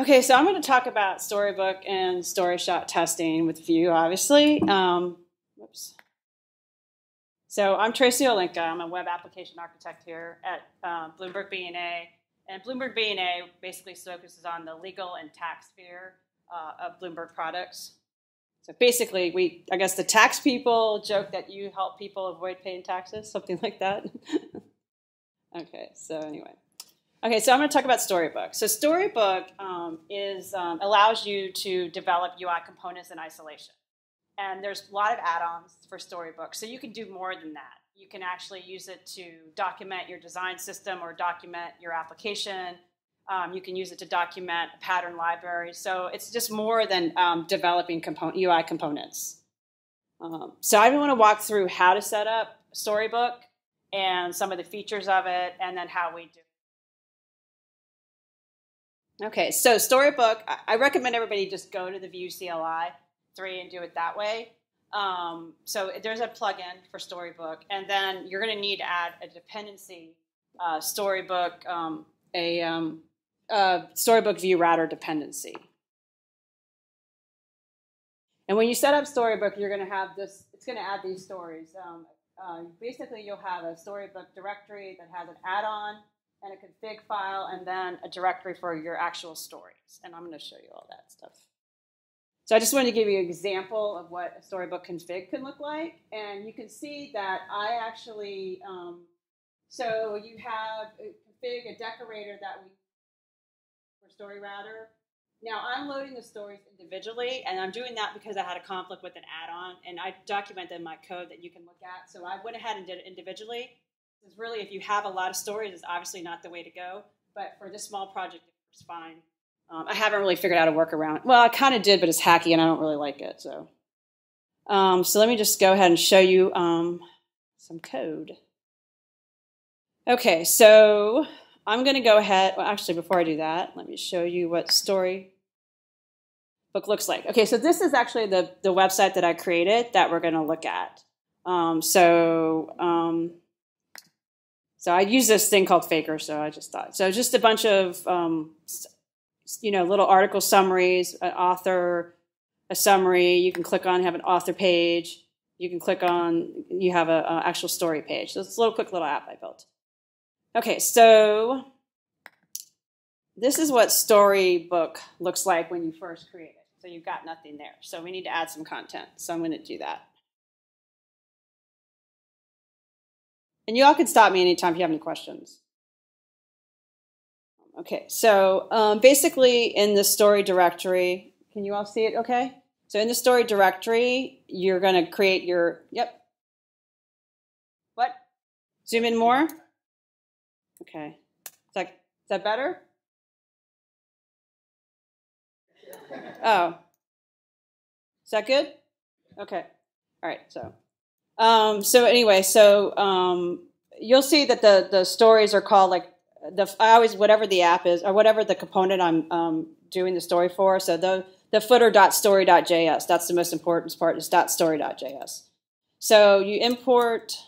Okay, so I'm going to talk about Storybook and Storyshot testing with Vue, obviously. So I'm Tracy Holinka. I'm a web application architect here at Bloomberg BNA. And Bloomberg BNA basically focuses on the legal and tax sphere of Bloomberg products. So basically, I guess the tax people joke that you help people avoid paying taxes, something like that. Okay, so anyway. Okay, so I'm going to talk about Storybook. So Storybook allows you to develop UI components in isolation. And there's a lot of add-ons for Storybook. So you can do more than that. You can actually use it to document your design system or document your application. You can use it to document a pattern library. So it's just more than developing UI components. So I want to walk through how to set up Storybook and some of the features of it and then how we do it. Okay, so Storybook, I recommend everybody just go to the Vue CLI 3 and do it that way. So there's a plugin for Storybook, and then you're going to need to add a dependency, Storybook Vue Router dependency. And when you set up Storybook, you're going to have this, it's going to add these stories. Basically, you'll have a Storybook directory that has an add-on and a config file, and then a directory for your actual stories. And I'm going to show you all that stuff. So I just wanted to give you an example of what a Storybook config can look like. And you can see that I actually, so you have a config, a decorator that we use for Story Router. Now I'm loading the stories individually, and I'm doing that because I had a conflict with an add-on, and I documented in my code that you can look at. So I went ahead and did it individually. Is really, if you have a lot of stories, it's obviously not the way to go. But for this small project, it's fine. I haven't really figured out a workaround. Well, I kind of did, but it's hacky, and I don't really like it. So, let me just go ahead and show you some code. Okay, so I'm going to go ahead. Well, actually, before I do that, let me show you what Storybook looks like. Okay, so this is actually the website that I created that we're going to look at. So I use this thing called Faker, so I just thought. So just a bunch of, little article summaries, an author, a summary. You can click on, have an author page. You can click on, you have an actual story page. So it's a little quick little app I built. Okay, so this is what Storybook looks like when you first create it. So you've got nothing there. So we need to add some content. So I'm going to do that. And you all can stop me anytime if you have any questions. Okay, so basically in the story directory, can you all see it okay? So in the story directory, you're going to create your, yep. What? Zoom in more? Okay. Is that better? Oh. Is that good? Okay. All right, so. You'll see that the stories are called like whatever the app is or whatever the component I'm doing the story for. So the footer.story.js, that's the most important part is .story.js. So you import,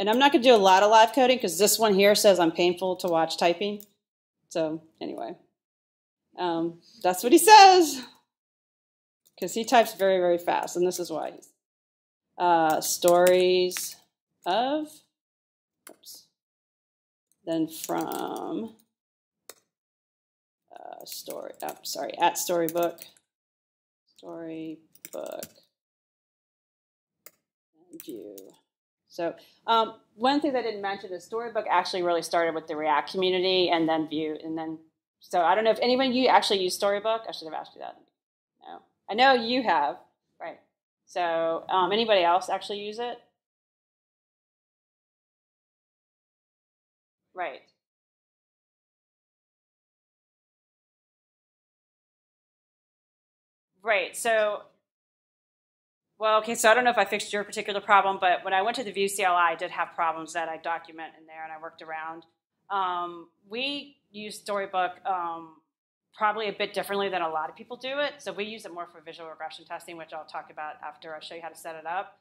and I'm not going to do a lot of live coding because this one here says I'm painful to watch typing. So anyway, that's what he says because he types very, very fast, and this is why he's. Stories of, oops, then from story, oh, sorry, at Storybook, and Vue. So one thing I didn't mention is Storybook actually really started with the React community and then Vue, and then, so I don't know if anyone you actually use Storybook. I should have asked you that. No, I know you have, right? So anybody else actually use it? Right. Right, so, well, okay, so I don't know if I fixed your particular problem, but when I went to the Vue CLI, I did have problems that I document in there and I worked around. We use Storybook probably a bit differently than a lot of people do it. So we use it more for visual regression testing, which I'll talk about after I show you how to set it up.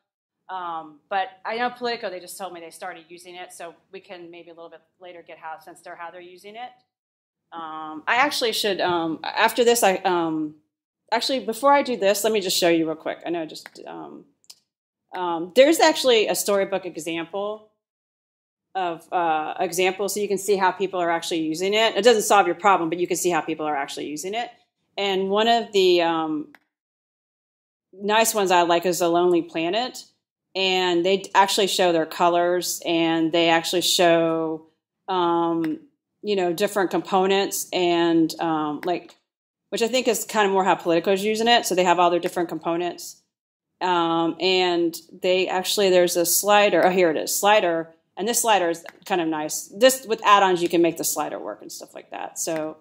But I know Politico, they just told me they started using it. So we can maybe a little bit later get how, since they're using it. I actually should, after this, actually, before I do this, let me just show you real quick. I know I just, there's actually a Storybook example of examples, so you can see how people are actually using it. It doesn't solve your problem, but you can see how people are actually using it. And one of the nice ones I like is the Lonely Planet. And they actually show their colors, and they actually show, you know, different components, and like, which I think is kind of more how Politico is using it. So they have all their different components, and they actually, there's a slider. Oh, here it is, slider, and this slider is kind of nice. This with add-ons, you can make the slider work and stuff like that. So,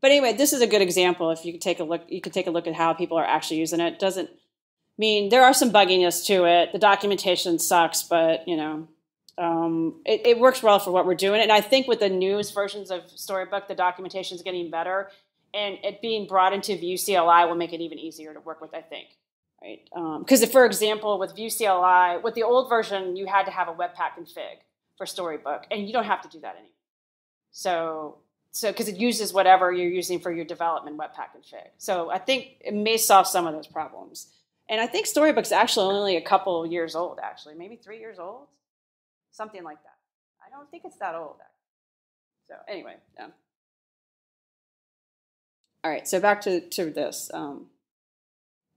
but anyway, this is a good example. If you could take a look, you could take a look at how people are actually using it. It doesn't. I mean, there are some bugginess to it. The documentation sucks, but, you know, it works well for what we're doing. And I think with the newest versions of Storybook, the documentation is getting better. And it being brought into Vue CLI will make it even easier to work with, I think. Right? Because, for example, with Vue CLI, with the old version, you had to have a Webpack config for Storybook. And you don't have to do that anymore. So because it uses whatever you're using for your development Webpack config. So I think it may solve some of those problems. And I think Storybook's actually only a couple years old, actually. Maybe 3 years old? Something like that. I don't think it's that old, actually. So anyway. Yeah. All right, so back to this.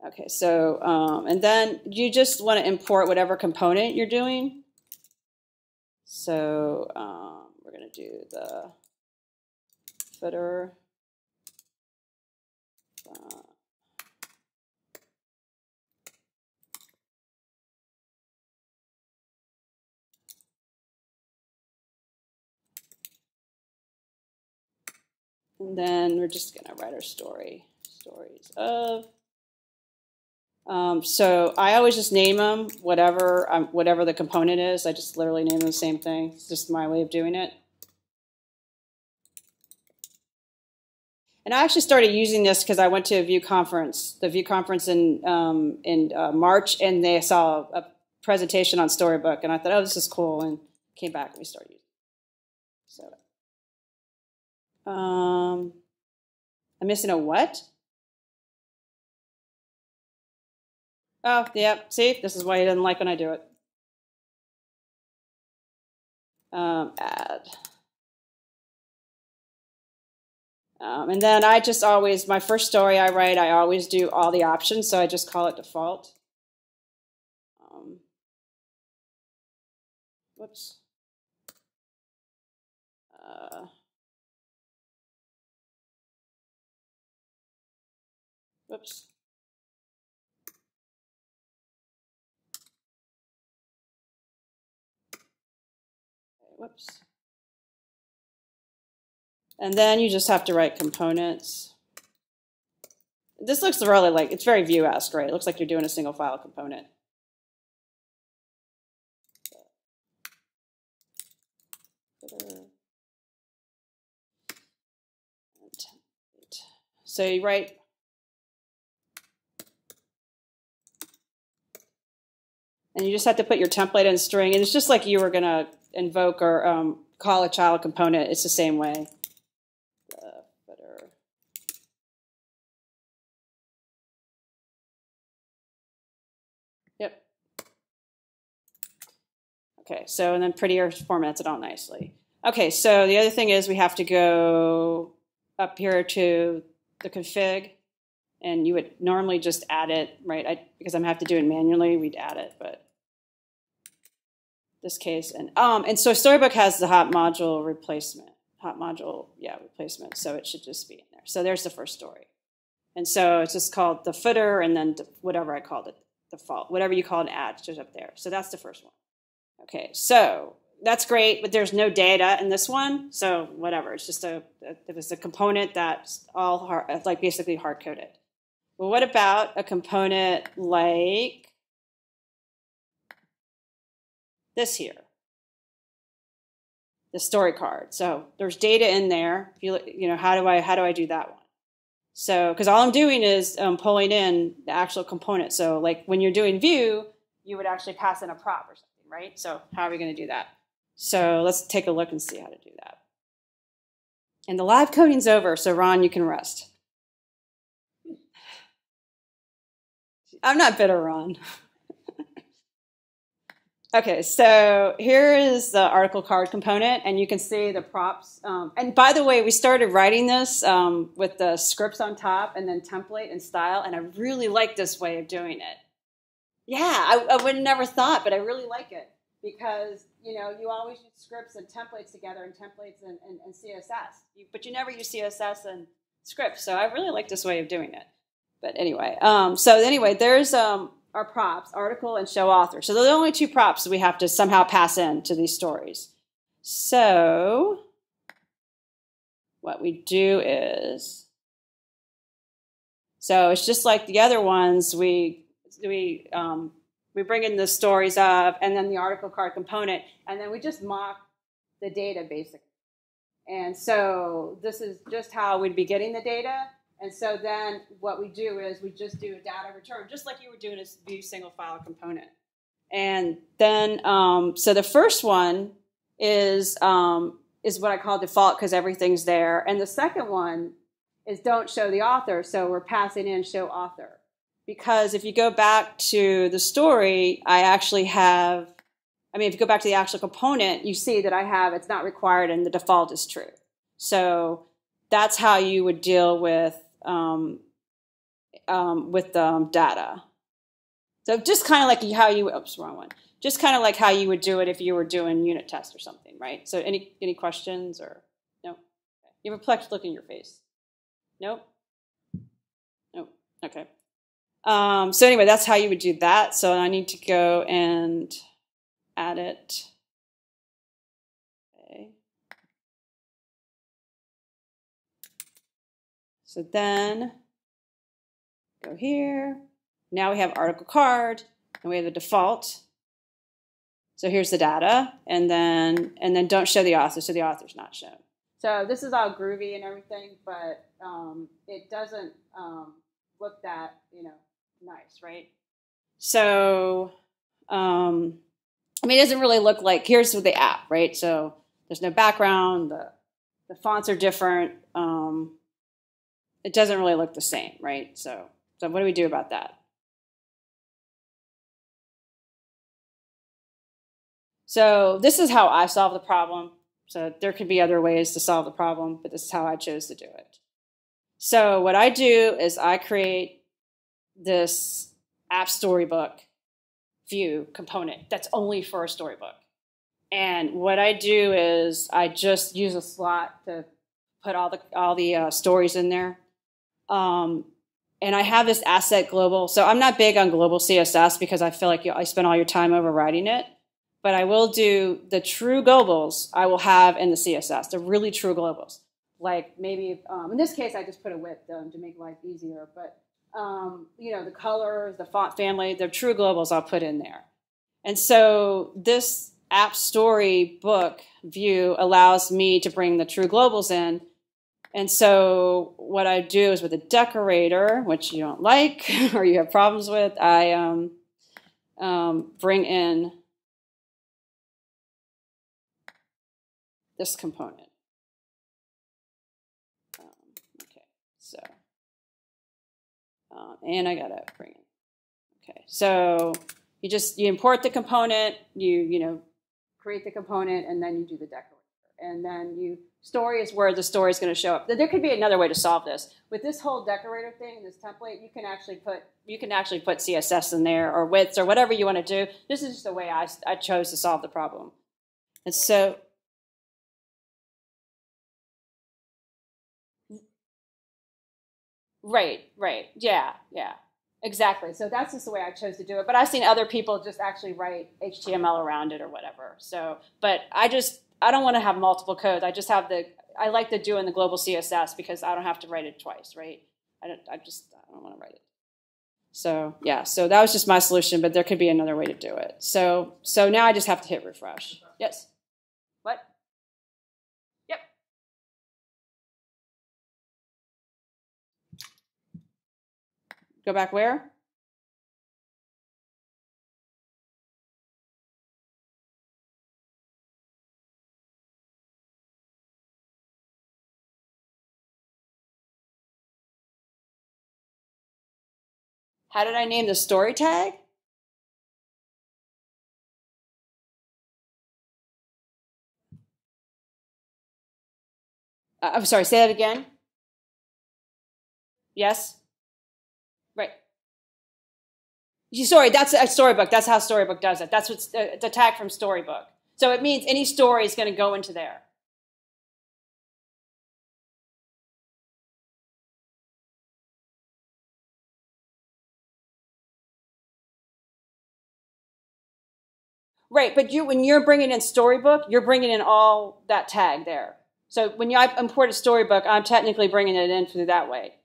Okay, so, and then you just want to import whatever component you're doing. So we're going to do the footer. And then we're just going to write our story, stories of. So I always just name them whatever whatever the component is. I just literally name them the same thing. It's just my way of doing it. And I actually started using this because I went to a Vue conference, the Vue conference in March, and they saw a presentation on Storybook, and I thought, oh, this is cool, and came back and we started using it. So. I'm missing a what? Oh, yeah. See, this is why he doesn't like when I do it. Add. And then I just always, my first story I write, I always do all the options, so I just call it default. Whoops. Whoops. Whoops. And then you just have to write components. This looks really like, it's very Vue-esque, right? It looks like you're doing a single file component. So you write. And you just have to put your template in string. And it's just like you were going to invoke or call a child component. It's the same way. Yep. Okay, so and then Prettier formats it all nicely. Okay, so the other thing is we have to go up here to the config. And you would normally just add it, right? Because I'm have to do it manually, we'd add it, but this case and so Storybook has the hot module replacement, replacement. So it should just be in there. So there's the first story, and so it's just called the footer, and then whatever I called it, default, whatever you call an ad, just up there. So that's the first one. Okay, so that's great, but there's no data in this one, so whatever. It's just it was a component that's all hard, like basically hard coded. Well, what about a component like this here? The story card. So there's data in there. If you look, you know, how do I do that one? So because all I'm doing is pulling in the actual component. So like when you're doing Vue, you would actually pass in a prop or something, right? So how are we going to do that? So let's take a look and see how to do that. And the live coding's over, so Ron, you can rest. I'm not bitter, Ron. Okay, so here is the article card component, and you can see the props. And by the way, we started writing this with the scripts on top and then template and style, and I really like this way of doing it. Yeah, I would have never thought, but I really like it because, you know, you always use scripts and templates together and templates and CSS, but you never use CSS and scripts, so I really like this way of doing it. But anyway, there's... Our props, article and show author. So they're the only two props we have to somehow pass in to these stories. So what we do is, so it's just like the other ones, we bring in the stories of, and then the article card component, and then we just mock the data basically. And so this is just how we'd be getting the data. And so then what we do is we just do a data return, just like you were doing a Vue single file component. And then, so the first one is what I call default because everything's there. And the second one is don't show the author. So we're passing in show author. Because if you go back to the story, if you go back to the actual component, you see that I have it's not required and the default is true. So that's how you would deal with data. So just kind of like how you, oops, wrong one. Just kind of like how you would do it if you were doing unit tests or something, right? So any questions or no? You have a perplexed look in your face. Nope. Nope. Okay. So anyway, that's how you would do that. So I need to go and add it. So then go here. Now we have article card and we have the default. So here's the data and then don't show the author, so the author's not shown. So this is all groovy and everything, but it doesn't look that, you know, nice, right? So it doesn't really look like, here's the app, right? So there's no background, the fonts are different. It doesn't really look the same, right? So what do we do about that? So this is how I solve the problem. So there could be other ways to solve the problem, but this is how I chose to do it. So what I do is I create this app storybook view component that's only for a storybook. And what I do is I just use a slot to put all the stories in there. And I have this asset global. So I'm not big on global CSS because I feel like I spend all your time overwriting it. But I will do the true globals I will have in the CSS, the really true globals. Like maybe, in this case, I just put a width to make life easier. But, the colors, the font family, the true globals I'll put in there. And so this app story book view allows me to bring the true globals in. And so what I do is with a decorator, which you don't like or you have problems with, I bring in this component. And I gotta bring in. Okay, so you import the component, you create the component, and then you do the decorator, and then story is where the story is going to show up. There could be another way to solve this. With this whole decorator thing, this template, you can actually put CSS in there or widths or whatever you want to do. This is just the way I chose to solve the problem. And so, right, yeah, exactly. So that's just the way I chose to do it. But I've seen other people just actually write HTML around it or whatever. So, but I don't want to have multiple codes. I like to do in the global CSS because I don't have to write it twice, right? I don't want to write it. So yeah, so that was just my solution, but there could be another way to do it. So now I just have to hit refresh. Yes. What? Yep. Go back where? How did I name the story tag? I'm sorry, say that again. Yes? Right. Sorry, that's a Storybook. That's how Storybook does it. That's what's the tag from Storybook. So it means any story is going to go into there. Right, but when you're bringing in Storybook, you're bringing in all that tag there. So when I import a Storybook, I'm technically bringing it in through that way.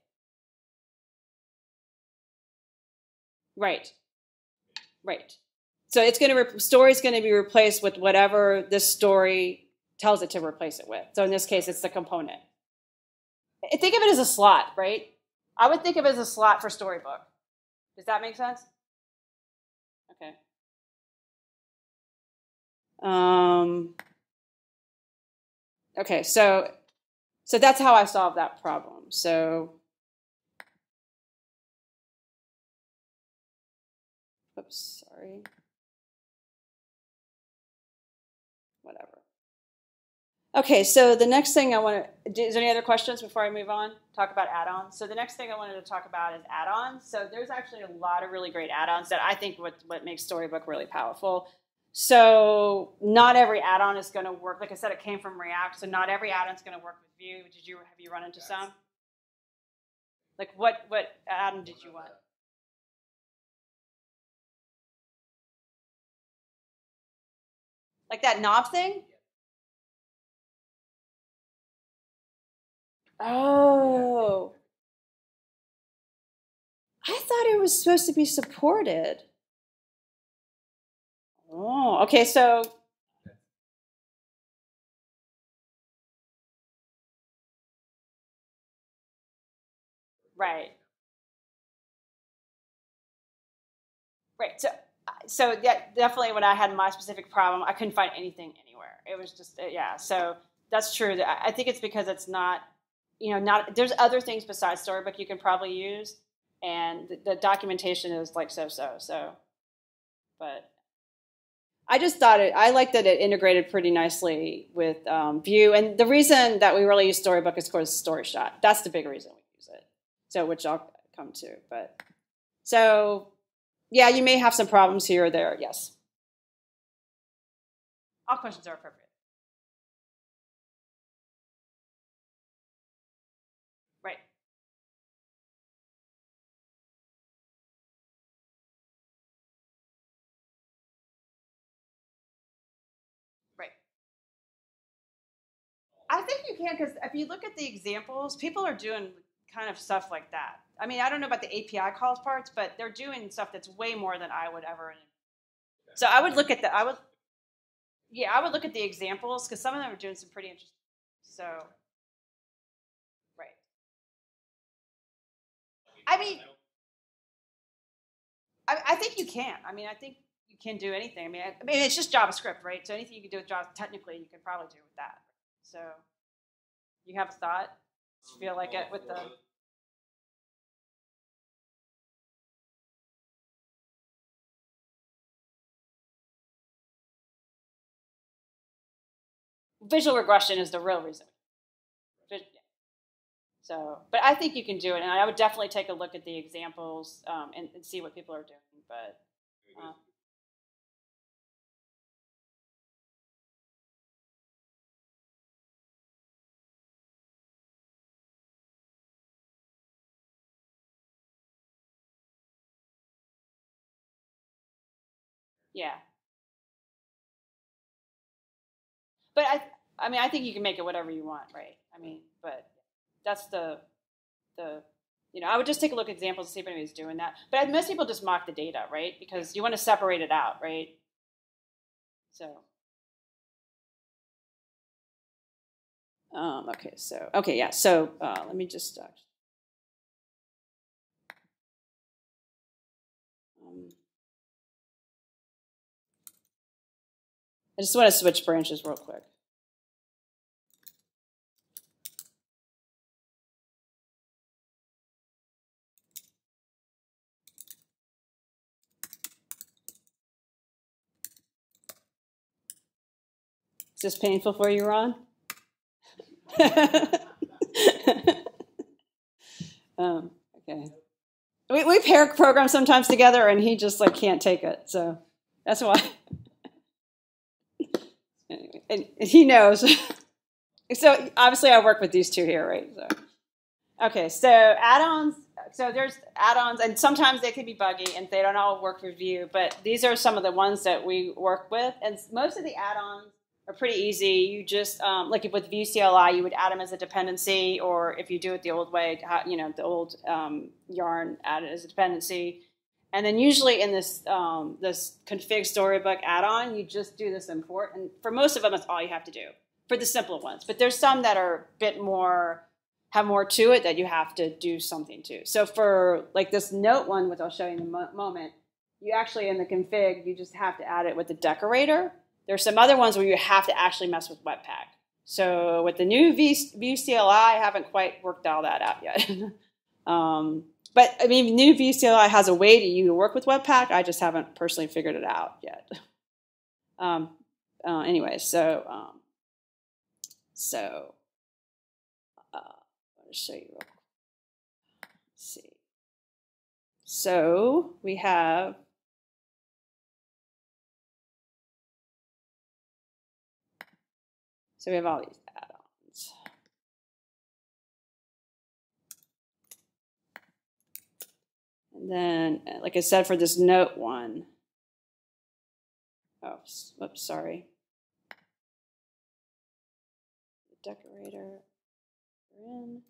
Right, right. So it's going to story is going to be replaced with whatever this story tells it to replace it with. So in this case, it's the component. Think of it as a slot, right? I would think of it as a slot for Storybook. Does that make sense? Okay. Okay, so that's how I solved that problem. So, oops, sorry. Whatever. Okay, so the next thing I want to do, is there any other questions before I move on? Talk about add-ons. So the next thing I wanted to talk about is add-ons. So there's actually a lot of really great add-ons that I think what makes Storybook really powerful. So not every add-on is going to work. Like I said, it came from React, so not every add-on is going to work with Vue. Have you run into some? Like what add-on did you want? Like that knob thing? Oh. I thought it was supposed to be supported. Oh, okay, so. Right. Right, so yeah, definitely when I had my specific problem, I couldn't find anything anywhere. It was just, yeah, so that's true. I think it's because it's not, there's other things besides Storybook you can probably use, and the documentation is like so, but. I just thought I liked that it integrated pretty nicely with Vue. And the reason that we really use Storybook is because of Storyshot. That's the big reason we use it. So, which I'll come to. But so, yeah, you may have some problems here or there. Yes. All questions are appropriate. Right. I think you can, because if you look at the examples, people are doing kind of stuff like that. I mean, I don't know about the API calls parts, but they're doing stuff that's way more than I would ever. So I would look at the, I would look at the examples, because some of them are doing some pretty interesting. So, right. I mean, I think you can. I mean, I think you can do anything. I mean, it's just JavaScript, right? So anything you can do with JavaScript, technically, you could probably do with that. So, you have a thought? Do you feel like it with the? Visual regression is the real reason. So, but I think you can do it, and I would definitely take a look at the examples and see what people are doing. But. Yeah. But I mean, I think you can make it whatever you want, right? I mean, but that's the I would just take a look at examples to see if anybody's doing that. But most people just mock the data, right? Because you want to separate it out, right? So. Okay, so, okay, yeah. So let me just stop. I just want to switch branches real quick. Is this painful for you, Ron? Okay. We pair programs sometimes together, and he just like can't take it. So that's why. Anyway, and he knows. So obviously, I work with these two here, right? So. Okay, so add-ons. So there's add-ons, and sometimes they can be buggy, and they don't all work with Vue. But these are some of the ones that we work with, and most of the add-ons are pretty easy. You just like with Vue CLI, you would add them as a dependency, or if you do it the old way, you know, the old yarn, add it as a dependency. And then usually in this this config storybook add-on, you just do this import, and for most of them, that's all you have to do for the simple ones. But there's some that are a bit more, have more to it that you have to do something to. So for like this note one, which I'll show you in a moment, you actually in the config, you just have to add it with the decorator. There's some other ones where you have to actually mess with Webpack. So with the new Vue CLI, I haven't quite worked all that out yet. But I mean, new Vue CLI has a way to you to work with Webpack. I just haven't personally figured it out yet. Anyway, so show you real quick. Let's see. So we have all these add-ons. And then like I said, for this note one, oh whoops, sorry. The decorator in.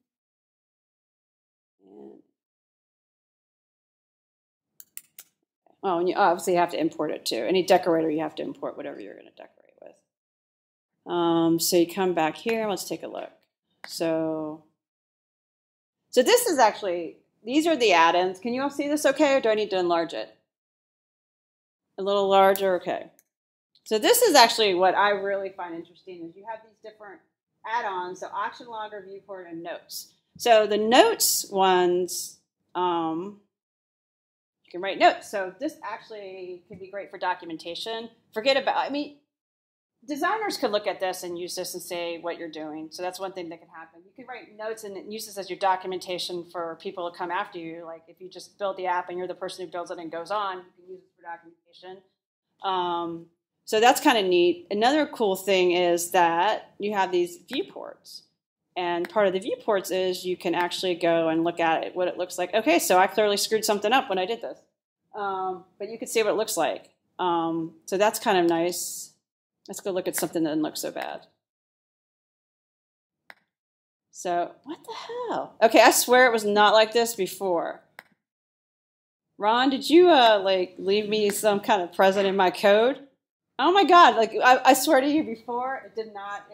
Oh, and you obviously have to import it too. Any decorator, you have to import whatever you're going to decorate with. So you come back here. Let's take a look. So this is actually, these are the add-ins. Can you all see this okay, or do I need to enlarge it? A little larger, okay. So this is actually what I really find interesting is you have these different add-ons, so auction logger, viewport, and notes. So the notes ones, you can write notes. So this actually could be great for documentation. Forget about, I mean, designers could look at this and use this and say what you're doing. So that's one thing that can happen. You can write notes and use this as your documentation for people to come after you. Like if you just build the app and you're the person who builds it and goes on, you can use it for documentation. So that's kind of neat. Another cool thing is that you have these viewports. And part of the viewports is you can actually go and look at it, what it looks like. Okay, so I clearly screwed something up when I did this. But you can see what it looks like. So that's kind of nice. Let's go look at something that didn't look so bad. So what the hell? Okay, I swear it was not like this before. Ron, did you like leave me some kind of present in my code? Oh my God, like I swear to you before, it did not,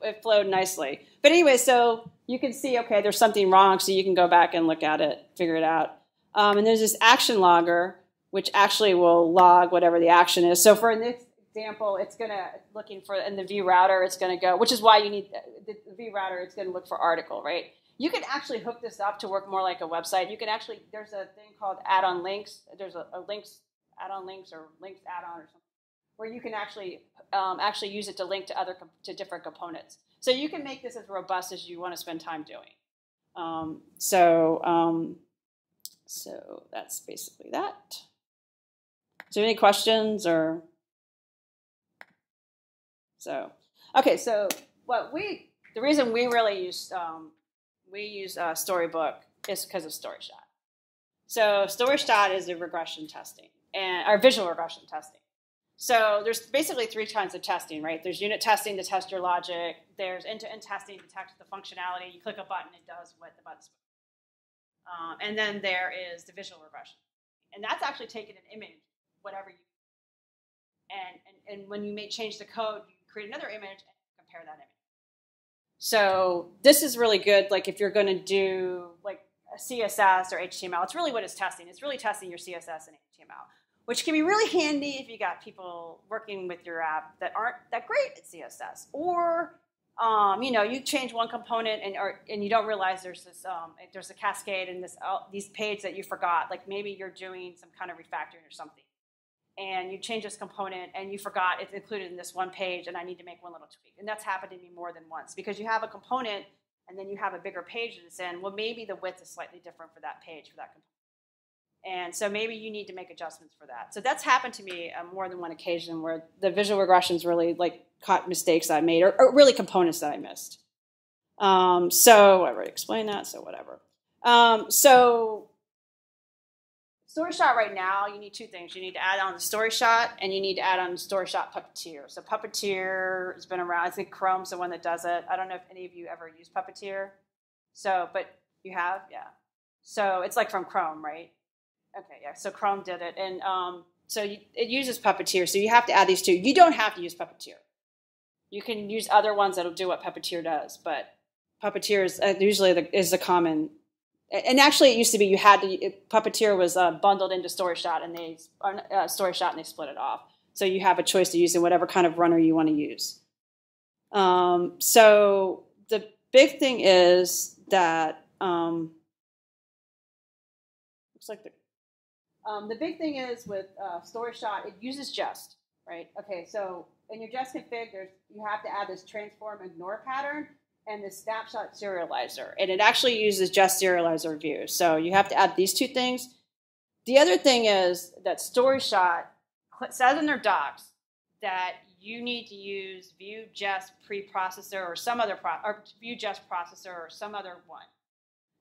it flowed nicely. But anyway, so you can see, okay, there's something wrong, so you can go back and look at it, figure it out. And there's this action logger, which actually will log whatever the action is. So for this example, it's gonna, looking for, in the Vue Router, it's gonna go, which is why you need the Vue Router, it's gonna look for article, right? You can actually hook this up to work more like a website. You can actually, there's a thing called add-on links. There's a links, add-on links or links add-on or something, where you can actually use it to link to different components. So you can make this as robust as you want to spend time doing. So that's basically that. So any questions or so? Okay, so what we the reason we really use Storybook is because of Storyshot. So Storyshot is the regression testing and our visual regression testing. So there's basically three kinds of testing, right? There's unit testing to test your logic. There's end-to-end testing to test the functionality. You click a button, it does what the button's doing. And then there is the visual regression. And that's actually taking an image, whatever you and when you may change the code, you create another image and compare that image. So this is really good, like if you're going to do like a CSS or HTML, it's really what it's testing. It's really testing your CSS and HTML, which can be really handy if you got people working with your app that aren't that great at CSS, or you know, you change one component and you don't realize there's this there's a cascade and these pages that you forgot. Like maybe you're doing some kind of refactoring or something, and you change this component and you forgot it's included in this one page and I need to make one little tweak. And that's happened to me more than once because you have a component and then you have a bigger page that it's in. Well, maybe the width is slightly different for that page, for that component. And so maybe you need to make adjustments for that. So that's happened to me on more than one occasion where the visual regressions really like caught mistakes I made or really components that I missed. So I already explained that, so whatever. So Storyshot right now, you need two things. You need to add on the Storyshot and you need to add on Storyshot Puppeteer. So Puppeteer has been around. I think Chrome's the one that does it. I don't know if any of you ever use Puppeteer. So, but you have? Yeah. So it's like from Chrome, right? Okay, yeah, so Chrome did it. And so it uses Puppeteer, so you have to add these two. You don't have to use Puppeteer. You can use other ones that'll do what Puppeteer does, but Puppeteer is usually the common. And actually it used to be you had to, Puppeteer was bundled into Storyshot, and they split it off. So you have a choice to use in whatever kind of runner you want to use. So the big thing is that, looks like the big thing is with Storyshot, it uses Jest, right? Okay, so in your Jest config, you have to add this transform ignore pattern and this snapshot serializer. And it actually uses Jest serializer view. So you have to add these two things. The other thing is that Storyshot says in their docs that you need to use Vue Jest preprocessor or some other or Vue Jest processor or some other one.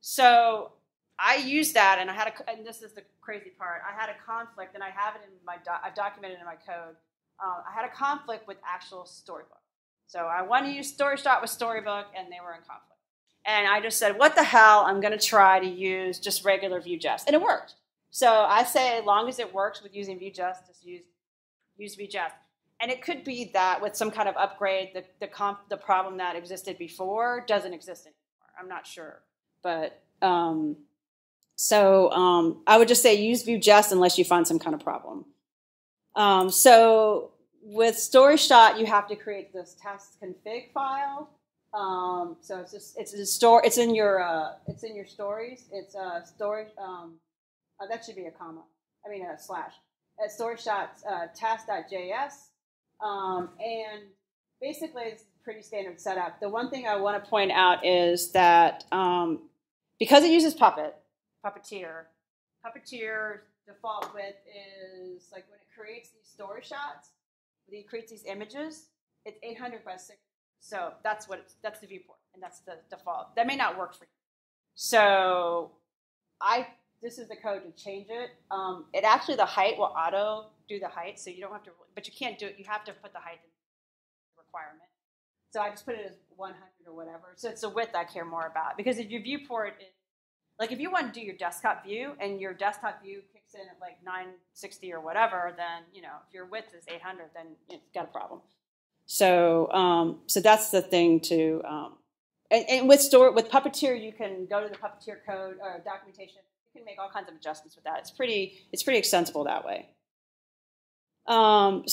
So I used that, and I had a, and this is the crazy part. I had a conflict, and I have it in my, I've documented it in my code. I had a conflict with actual Storybook. So I wanted to use Storyshot with Storybook, and they were in conflict. And I just said, what the hell? I'm going to try to use just regular Vue.js, and it worked. So I say, as long as it works with using Vue.js, just use Vue.js. And it could be that with some kind of upgrade, the problem that existed before doesn't exist anymore. I'm not sure, but. So I would just say use Vue Jest unless you find some kind of problem. So with Storyshot, you have to create this test config file. So it's just it's in your stories. It's a story. Oh, that should be a comma. I mean a slash. At Storyshot test.js, and basically it's pretty standard setup. The one thing I want to point out is that because it uses Puppeteer default width is like when it creates these story shots, when it creates these images, it's 800 by 600. So that's what it's, that's the viewport, and that's the default. That may not work for you. So this is the code to change it. It actually the height will auto do the height, so you don't have to. But you can't do it. You have to put the height in the requirement. So I just put it as 100 or whatever. So it's the width I care more about because if your viewport is like if you want to do your desktop view and your desktop view kicks in at like 960 or whatever, then, you know, if your width is 800, then you've got a problem. So so that's the thing to and with Puppeteer, you can go to the Puppeteer code or documentation. You can make all kinds of adjustments with that. It's pretty extensible that way.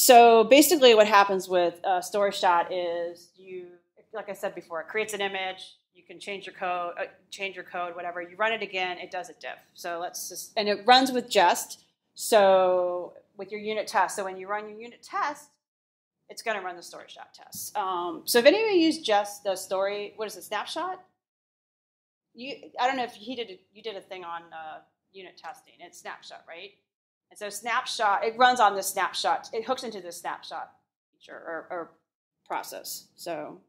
So basically what happens with Storyshot is you, like I said before, it creates an image. You can change your code, whatever. You run it again, it does a diff. So let's just, and it runs with Jest. So with your unit test, so when you run your unit test, it's going to run the Storyshot test. So if anyone used Jest, the story, what is it, snapshot? I don't know if you did a thing on unit testing. It's snapshot, right? And so snapshot, it runs on the snapshot. It hooks into the snapshot feature or process. So.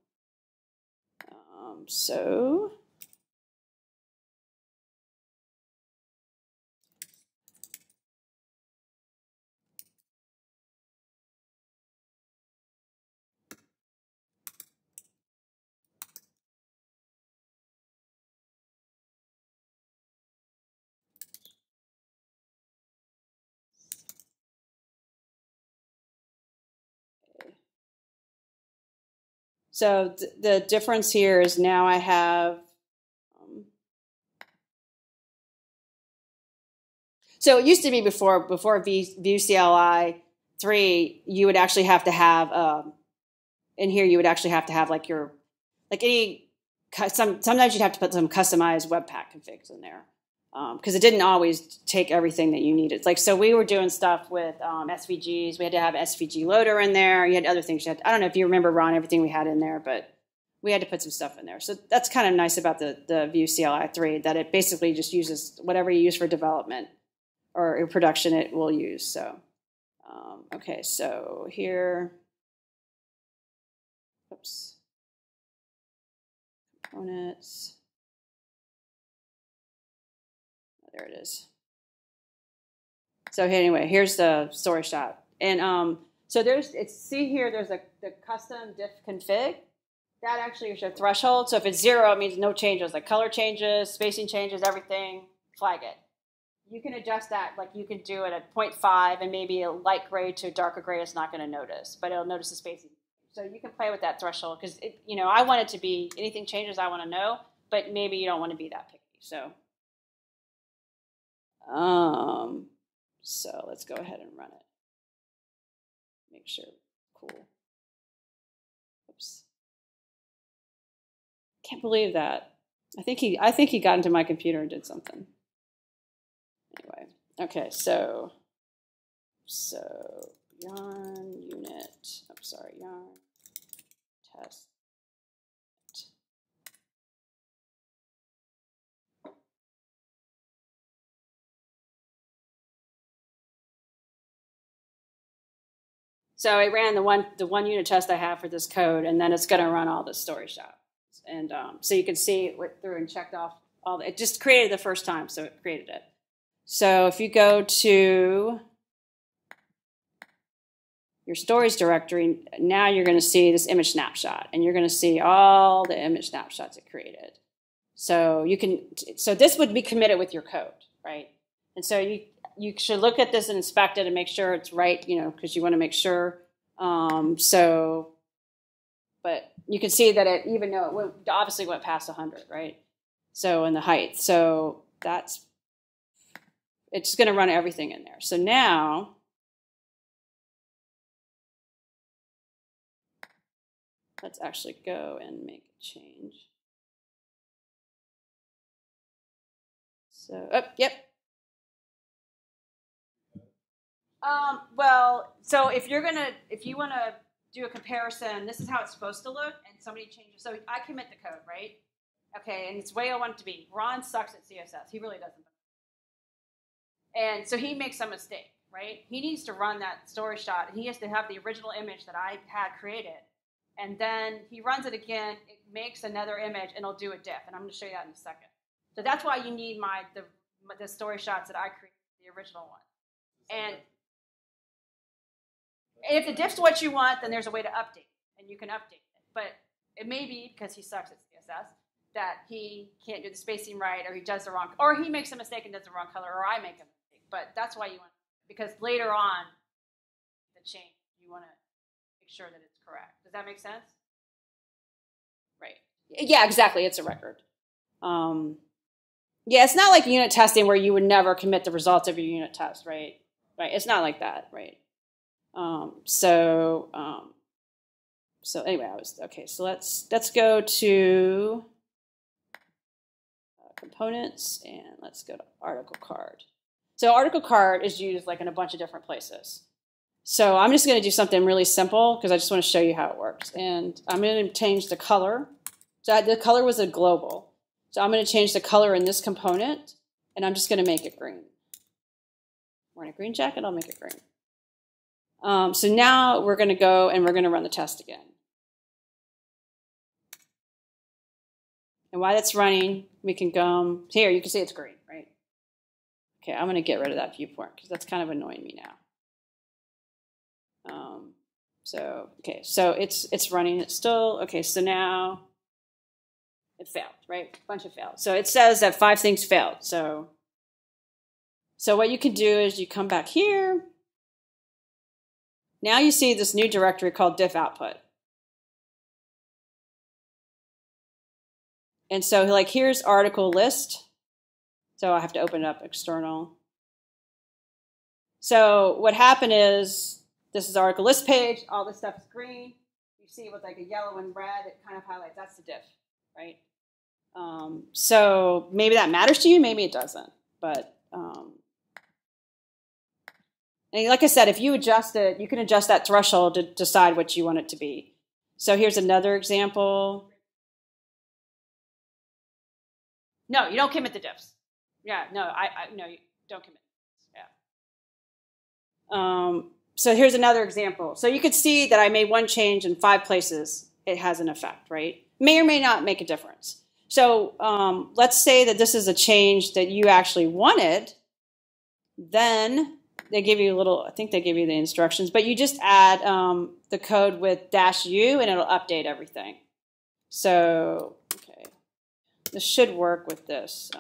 So the difference here is now I have, so it used to be before Vue CLI 3, you would actually have to have, in here you would actually have to have like your, like any, sometimes you'd have to put some customized Webpack configs in there. because it didn't always take everything that you needed. Like, so we were doing stuff with SVGs. We had to have SVG loader in there. You had other things. You had to, I don't know if you remember, Ron, everything we had in there, but we had to put some stuff in there. So that's kind of nice about the Vue CLI 3, that it basically just uses whatever you use for development or in production it will use. So, okay, so here, oops, components. There it is. So anyway, here's the story shot. And so there's, it's, see here, there's a, the custom diff config. That actually is your threshold. So if it's 0, it means no changes, like color changes, spacing changes, everything, flag it. You can adjust that, like you can do it at 0.5 and maybe a light gray to a darker gray is not gonna notice, but it'll notice the spacing. So you can play with that threshold because, you know, I want it to be, anything changes I wanna know, but maybe you don't wanna be that picky, so. So let's go ahead and run it. Make sure, cool. Oops. Can't believe that. I think he got into my computer and did something. Anyway, okay, so yarn unit, I'm sorry, yarn test. So it ran the one unit test I have for this code, and then it's going to run all the story shop. And so you can see it went through and checked off all the, it just created the first time, so it created it. So if you go to your stories directory, now you're going to see this image snapshot, and you're going to see all the image snapshots it created. So you can, so this would be committed with your code, right? And so you should look at this and inspect it and make sure it's right, you know, because you want to make sure. But you can see that it, even though it went, obviously went past 100, right? So in the height, so that's, it's going to run everything in there. So now, let's actually go and make a change. So, oh, yep. Well, so if you want to do a comparison, this is how it's supposed to look, and somebody changes. So I commit the code, right? Okay, and it's the way I want it to be. Ron sucks at CSS. He really doesn't. And so he makes some mistake, right? He needs to run that story shot. He has to have the original image that I had created, and then he runs it again. It makes another image, and it'll do a diff. And I'm going to show you that in a second. So that's why you need the story shots that I created, the original one, and. And if the diff's what you want, then there's a way to update, and you can update it. But it may be, because he sucks at CSS, that he can't do the spacing right, or he does the wrong, or he makes a mistake and does the wrong color, or I make a mistake. But that's why you want to, because later on, the change, you want to make sure that it's correct. Does that make sense? Right. Yeah, exactly. It's a record. Yeah, it's not like unit testing where you would never commit the results of your unit test, right? Right. It's not like that, right? So anyway, I was, okay, so let's go to components and let's go to article card. So article card is used like in a bunch of different places. So I'm just going to do something really simple because I just want to show you how it works. And I'm going to change the color. So the color was a global. So I'm going to change the color in this component and I'm just going to make it green. Wearing a green jacket, I'll make it green. So now we're going to go and we're going to run the test again. And while that's running, we can go here. You can see it's green, right? Okay, I'm going to get rid of that viewport because that's kind of annoying me now. So okay, so it's running. It's still okay. So now it failed, right? A bunch of failed. So it says that 5 things failed. So what you can do is you come back here. Now you see this new directory called diff output. And so like here's article list. So I have to open up external. So what happened is this is the article list page. All this stuff is green. You see with like a yellow and red, it kind of highlights. That's the diff, right? So maybe that matters to you. Maybe it doesn't. But and like I said, if you adjust it, you can adjust that threshold to decide what you want it to be. So here's another example. No, you don't commit the diffs. Yeah, no, no, you don't commit. Yeah. So here's another example. So you could see that I made one change in 5 places. It has an effect, right? May or may not make a difference. So let's say that this is a change that you actually wanted. Then they give you a little, I think they give you the instructions, but you just add the code with -u and it'll update everything. So, okay, this should work with this.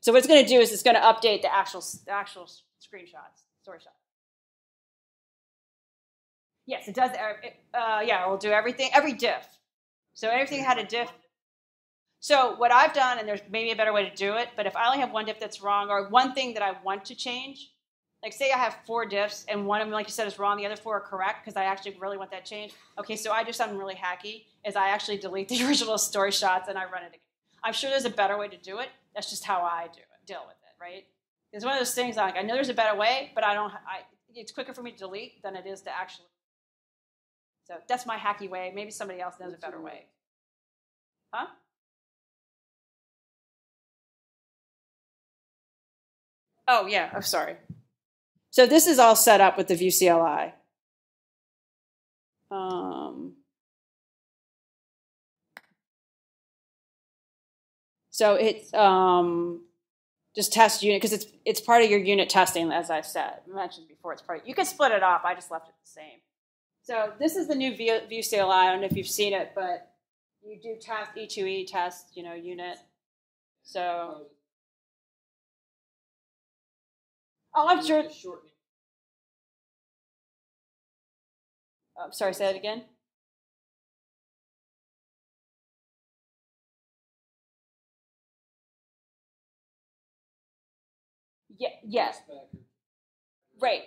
So what it's going to do is it's going to update the actual screenshots, Storyshot. Yes, it does. Yeah, it will do everything, every diff. So everything had a diff. So what I've done, and there's maybe a better way to do it, but if I only have one diff that's wrong or one thing that I want to change, like say I have 4 diffs and one of them, like you said, is wrong, the other 4 are correct because I actually really want that change. Okay, so I do something really hacky is I actually delete the original Storyshots and I run it again. I'm sure there's a better way to do it. That's just how I deal with it, right? It's one of those things like I know there's a better way, but I don't. It's quicker for me to delete than it is to actually. So that's my hacky way. Maybe somebody else knows a better way, huh? Oh yeah, I'm sorry. So this is all set up with the Vue CLI. So it's just test unit, because it's part of your unit testing, as I said, mentioned before. It's part of, you can split it off. I just left it the same. So this is the new Vue CLI. I don't know if you've seen it, but you do test E2E test, you know, unit. So oh, I'm sure. Oh, I'm sorry. Say that again. Yeah, yes. Right.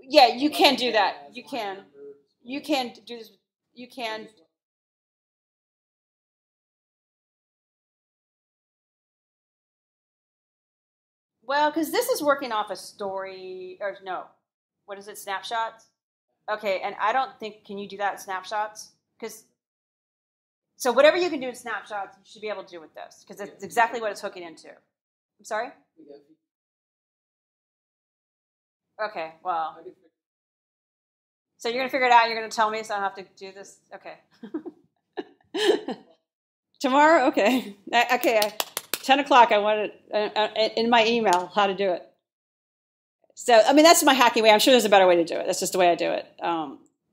Yeah, you can do that. You can do this. You can. Well, because this is working off a story, or no, what is it? Snapshots. Okay, and I don't think can you do that in snapshots? Because so whatever you can do in snapshots, you should be able to do with this because it's exactly what it's hooking into. I'm sorry? Okay, well. So you're going to figure it out, you're going to tell me, so I don't have to do this? Okay. Tomorrow? Okay. Okay, 10 o'clock, I want it in my email, how to do it. So, I mean, that's my hacky way. I'm sure there's a better way to do it. That's just the way I do it.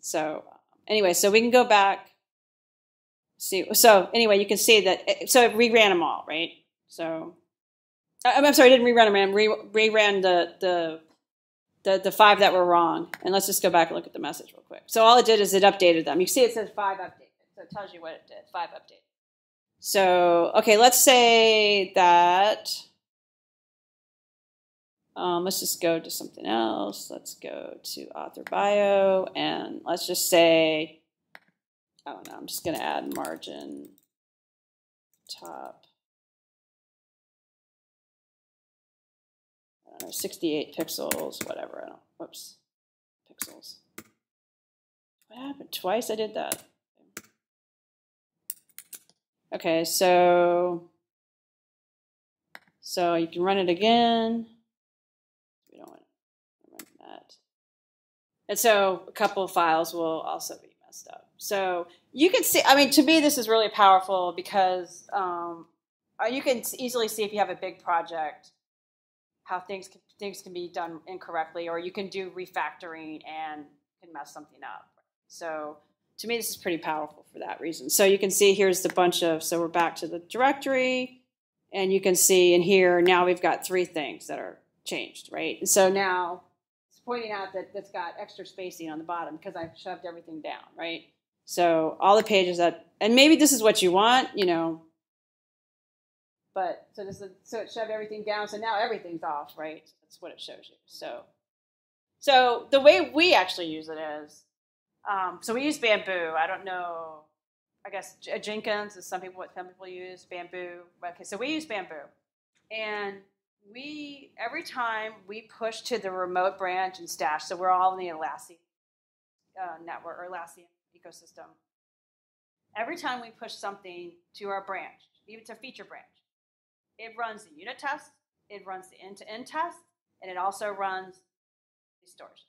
So anyway, so we can go back. See. So anyway, you can see that. So it reran them all, right? So. I'm sorry, I didn't rerun them. I reran the 5 that were wrong. And let's just go back and look at the message real quick. So all it did is it updated them. You see it says 5 updated. So it tells you what it did, 5 updated. So, okay, let's say that. Let's just go to something else. Let's go to author bio. And let's just say, I don't know, I'm just going to add margin top. 68 pixels, whatever. I don't, whoops, pixels. What happened? Twice I did that. Okay, so you can run it again. We don't want to run that. And so a couple of files will also be messed up. So you can see, I mean, to me, this is really powerful because you can easily see if you have a big project how things can be done incorrectly, or you can do refactoring and can mess something up. So to me, this is pretty powerful for that reason. So you can see here's the bunch of, so we're back to the directory, and you can see in here, now we've got 3 things that are changed, right? And so now it's pointing out that that's got extra spacing on the bottom because I've shoved everything down, right? So all the pages that, and maybe this is what you want, you know, but so this is, so it shoved everything down. So now everything's off, right? That's what it shows you. So the way we actually use it is, so we use Bamboo. I don't know I guess Jenkins is what some people use, Bamboo. Okay, so we use Bamboo. And we, every time we push to the remote branch and stash, so we're all in the Atlassian network or Atlassian ecosystem. Every time we push something to our branch, even to feature branch, it runs the unit test, it runs the end-to-end test, and it also runs the storage.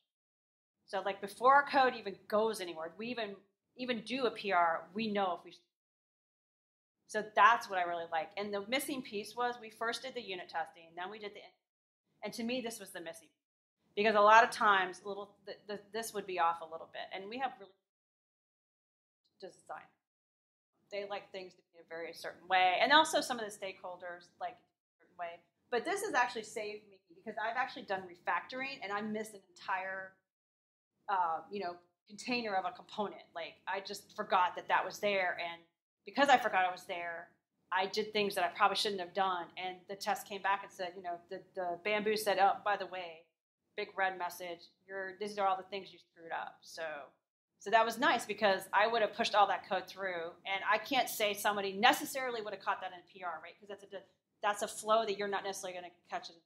So like before our code even goes anywhere, we even do a PR, we know if we should. So that's what I really like. And the missing piece was we first did the unit testing, then we did the end. And to me, this was the missing piece. Because a lot of times, this would be off a little bit. And we have really design. They like things to be a very certain way. And also some of the stakeholders like a certain way. But this has actually saved me because I've actually done refactoring and I missed an entire, container of a component. Like I just forgot that was there. And because I forgot it was there, I did things that I probably shouldn't have done. And the test came back and said, the Bamboo said, oh, by the way, big red message, these are all the things you screwed up. So that was nice because I would have pushed all that code through, and I can't say somebody necessarily would have caught that in a PR, right? Because that's a flow that you're not necessarily going to catch it.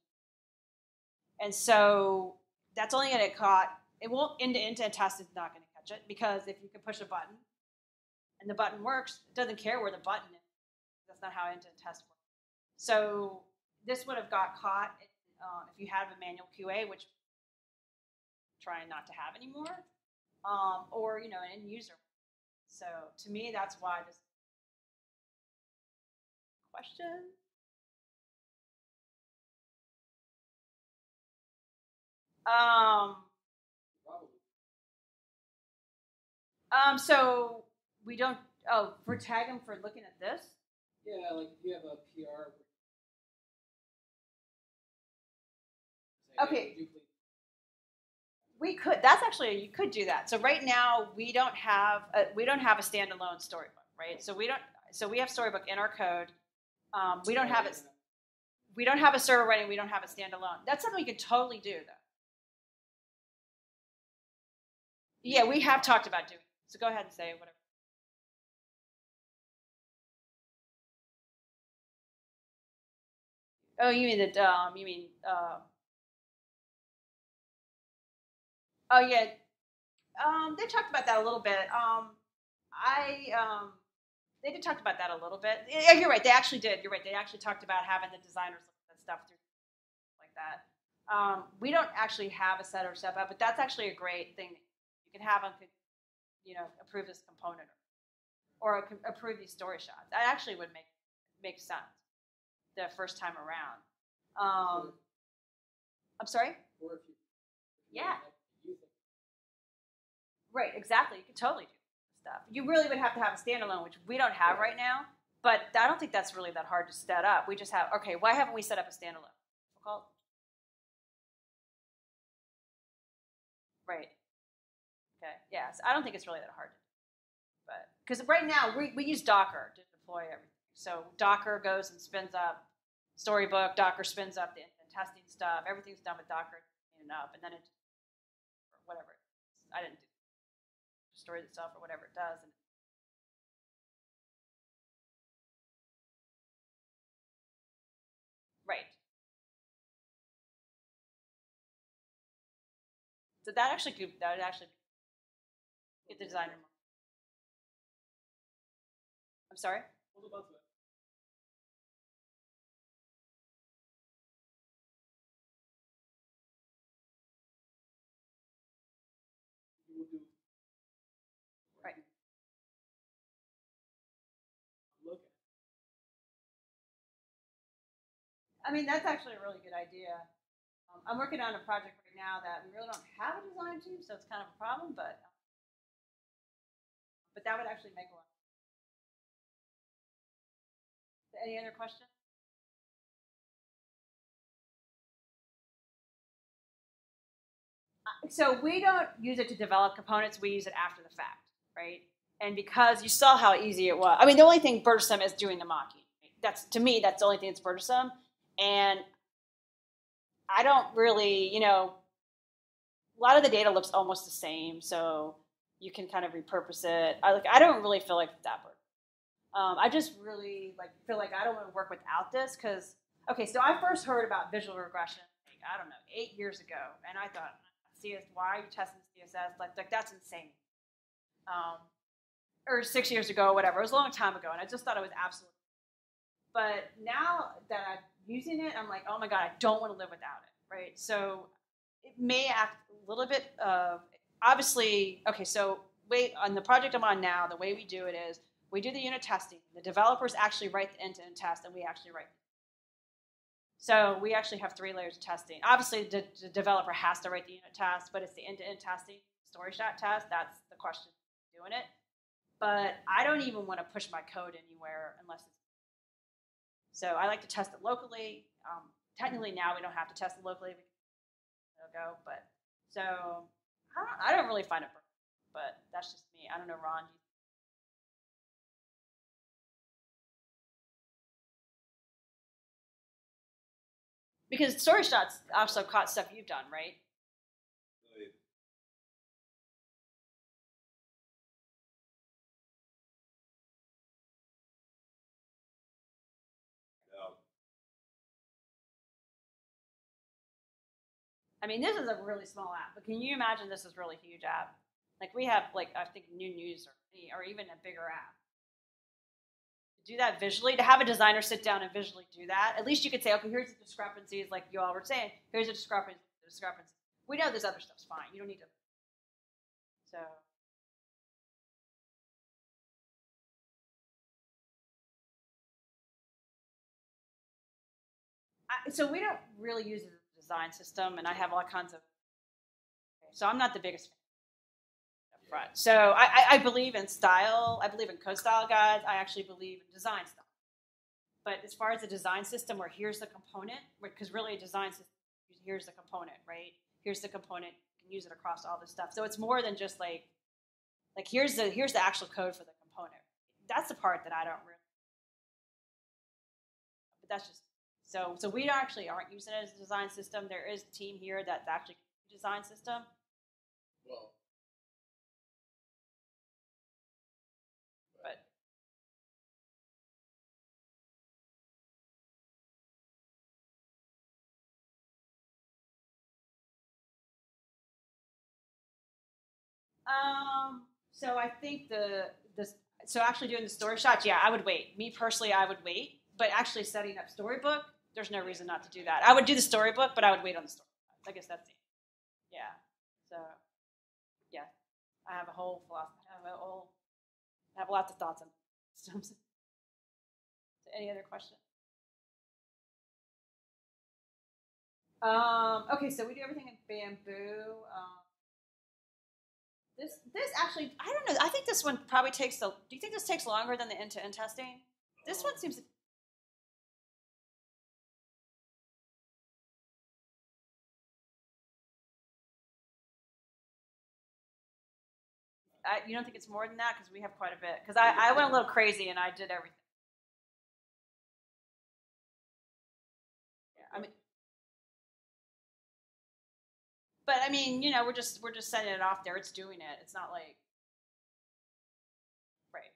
And so that's only going to get caught. It won't end-to-end test is not going to catch it because if you can push a button and the button works, it doesn't care where the button is. That's not how end-to-end test works. So this would have got caught if you had a manual QA, which trying not to have anymore, or an end user. So to me, that's why this question. So we don't. Oh, we're tagging for looking at this. Yeah, like if you have a PR. Okay. We could. That's actually you could do that. So right now we don't have a standalone Storybook, right? So we don't. So we have Storybook in our code. We don't have it. We don't have a server running. We don't have a standalone. That's something we could totally do, though. Yeah, we have talked about doing it. So go ahead and say whatever. Oh, you mean the Oh yeah, they talked about that a little bit. They did talk about that a little bit. Yeah, you're right. They actually did. You're right. They actually talked about having the designers look at that stuff through like that. We don't actually have a set or step up, but that's actually a great thing. You can have them, approve this component or approve these story shots. That actually would make sense the first time around. I'm sorry. Yeah. Right, exactly. You could totally do stuff. You really would have to have a standalone, which we don't have right now. But I don't think that's really that hard to set up. We just have, okay, why haven't we set up a standalone? Difficult? Right. Okay, yeah. So I don't think it's really that hard. Because right now, we use Docker to deploy everything. So Docker goes and spins up Storybook. Docker spins up the testing stuff. Everything's done with Docker and up. And then it, or whatever. I didn't do destroys itself or whatever it does. And right. So that would actually get the designer more. I'm sorry? What about that? I mean, that's actually a really good idea. I'm working on a project right now that we really don't have a design team, so it's kind of a problem, but that would actually make a lot. Any other questions? So we don't use it to develop components. We use it after the fact, right? And because you saw how easy it was. I mean, the only thing burdensome is doing the mocking. Right? To me, that's the only thing that's burdensome. And I don't really, a lot of the data looks almost the same, so you can kind of repurpose it. I don't really feel like that burden. I just really feel like I don't want to work without this because, okay, so I first heard about visual regression, like, I don't know, 8 years ago. And I thought, why are you testing CSS? Like that's insane. Or 6 years ago, whatever. It was a long time ago, and I just thought it was absolutely. But now that I'm using it, I'm like, oh my God, I don't want to live without it, right? So it may act a little bit of, obviously, okay, so on the project I'm on now, the way we do it is we do the unit testing. The developers actually write the end-to-end test, and we actually write. So we actually have 3 layers of testing. Obviously, the developer has to write the unit test, but it's the end-to-end testing, Storyshot test, that's the question doing it. But I don't even want to push my code anywhere unless it's. So I like to test it locally. Technically now we don't have to test it locally. It'll go, but so I don't really find it perfect, but that's just me. I don't know, Ron. Because Storyshot's also caught stuff you've done, right? I mean, this is a really small app, but can you imagine this is a really huge app? Like we have, I think, new news or even a bigger app. To do that visually, to have a designer sit down and visually do that, at least you could say, okay, here's the discrepancies, like you all were saying, here's the discrepancies. We know this other stuff's fine. You don't need to. So. So we don't really use it. Design system, and I have all kinds of. Okay, so I'm not the biggest fan up front. So I believe in style. I believe in code style guides. I actually believe in design style. But as far as the design system, where here's the component, because really a design system, here's the component, right? Here's the component. You can use it across all this stuff. So it's more than just like here's the actual code for the component. That's the part that I don't really. But that's just. So we actually aren't using it as a design system. There is a team here that's actually a design system. Well. But. So I think so actually doing the Storyshot, yeah, I would wait. Me personally, I would wait. But actually setting up Storybook, there's no reason not to do that. I would do the Storybook, but I would wait on the Storybook. I guess that's it. Yeah. So, yeah. I have a whole philosophy. I have lots of thoughts on systems. Any other questions? Okay, so we do everything in Bamboo. This actually, I don't know. I think this one probably takes do you think this takes longer than the end-to-end testing? This one seems to. You don't think it's more than that? Because we have quite a bit. Because I went a little crazy and I did everything. Yeah, I mean, but I mean, you know, we're just sending it off there. It's doing it. It's not like right.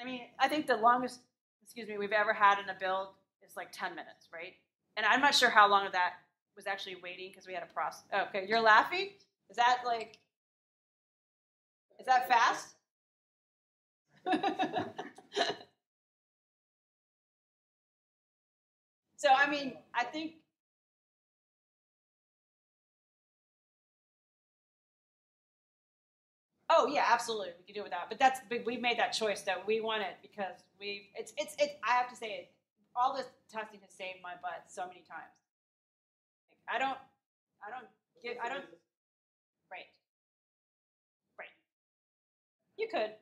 I mean, I think the longest, excuse me, we've ever had in a build is like 10 minutes, right? And I'm not sure how long of that was actually waiting because we had a process. Oh, okay, you're laughing. Is that like? Is that fast? So, I mean, I think. Oh, yeah, absolutely. We can do it without. But we've made that choice, though. We want it because I have to say it. All this testing has saved my butt so many times. Like, I don't. Right. You could,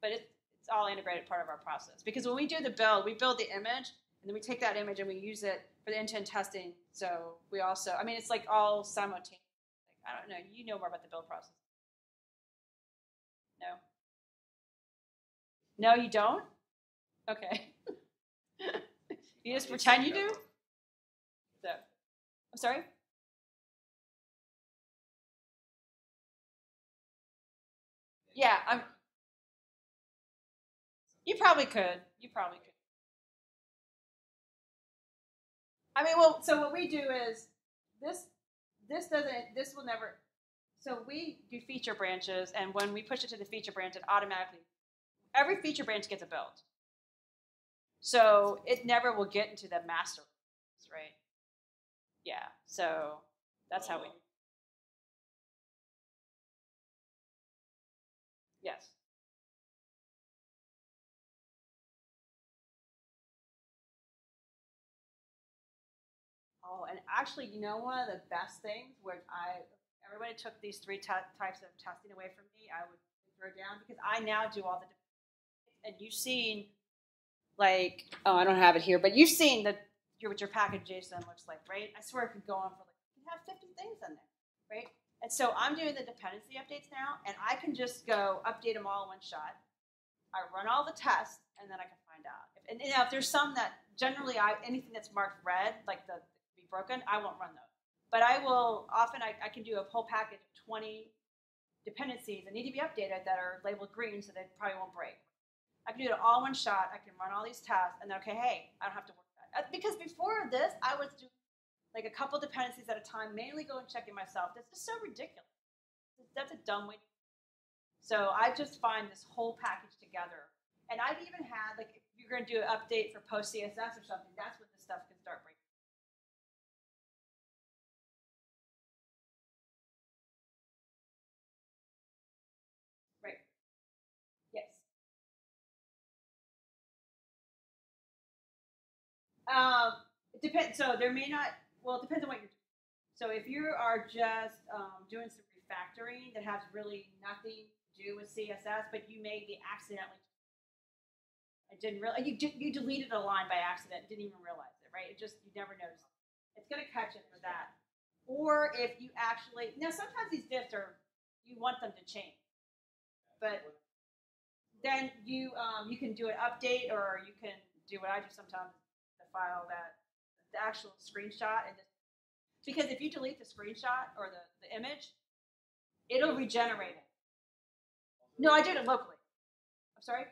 but it's all integrated part of our process. Because when we do the build, we build the image, and then we take that image and we use it for the end-to-end testing. So we also, I mean, it's like all simultaneous. Like, I don't know. You know more about the build process. No? No, you don't? Okay. You just pretend you do? So, I'm sorry? Yeah, You probably could. You probably could. I mean, well, so what we do is this will never. So we do feature branches, and when we push it to the feature branch, it automatically, every feature branch gets a build. So it never will get into the master, right? Yeah. So that's how we. Yes. Oh, and actually, you know, one of the best things where everybody took these three types of testing away from me, I would throw down, because I now do all the, and you've seen, like, oh, I don't have it here, but you've seen what your package JSON looks like, right? I swear it could go on for, like, you can have 50 things in there, right? And so I'm doing the dependency updates now, and I can just go update them all in one shot. I run all the tests, and then I can find out. And you know, if there's some that generally, anything that's marked red, like the be broken, I won't run those. But I will often, I can do a whole package of 20 dependencies that need to be updated that are labeled green, so they probably won't break. I can do it all in one shot. I can run all these tests, and okay, hey, I don't have to work that. Because before this, I was doing like a couple dependencies at a time, mainly go and check it myself. That's just so ridiculous. That's a dumb way. So I just find this whole package together. And I've even had, like, if you're going to do an update for PostCSS or something, that's when this stuff can start breaking. Right. Yes. It depends. So there may not. Well, it depends on what you're doing. So if you are just doing some refactoring that has really nothing to do with CSS, but you may be accidentally, you deleted a line by accident, didn't even realize it, right? It just, you never noticed it. It's going to catch it for that. Or if you actually, now sometimes these diffs are, you want them to change, but then you you can do an update, or you can do what I do sometimes, the file that. The actual screenshot, and because if you delete the screenshot or the image, it'll regenerate it. No, I did it locally. I'm sorry.